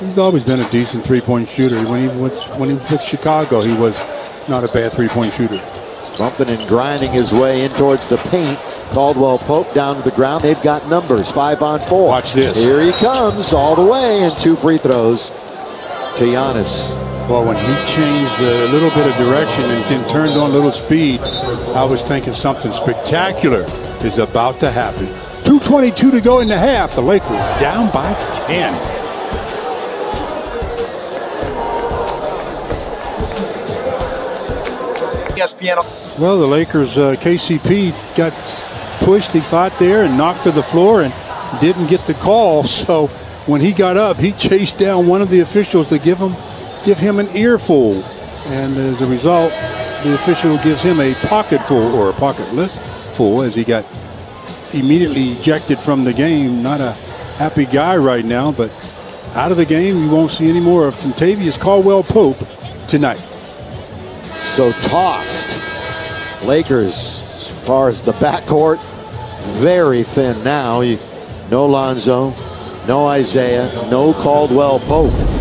He's always been a decent three-point shooter. When he was with Chicago, he was not a bad three-point shooter. Bumping and grinding his way in towards the paint. Caldwell-Pope down to the ground. They've got numbers, 5 on 4. Watch this. Here he comes all the way, and 2 free throws to Giannis. Well, when he changed a little bit of direction and then turned on a little speed, I was thinking something spectacular is about to happen. 2:22 to go in the half. The Lakers down by 10. Well, the Lakers, KCP got pushed, he fought there and knocked to the floor and didn't get the call. So when he got up, he chased down one of the officials to give him an earful. And as a result, the official gives him a pocketful, or a pocketless full, as he got immediately ejected from the game. Not a happy guy right now, but out of the game, you won't see any more of Kentavious Caldwell-Pope tonight. So tossed. Lakers, as far as the backcourt, very thin now. No Lonzo, no Isaiah, no Caldwell-Pope.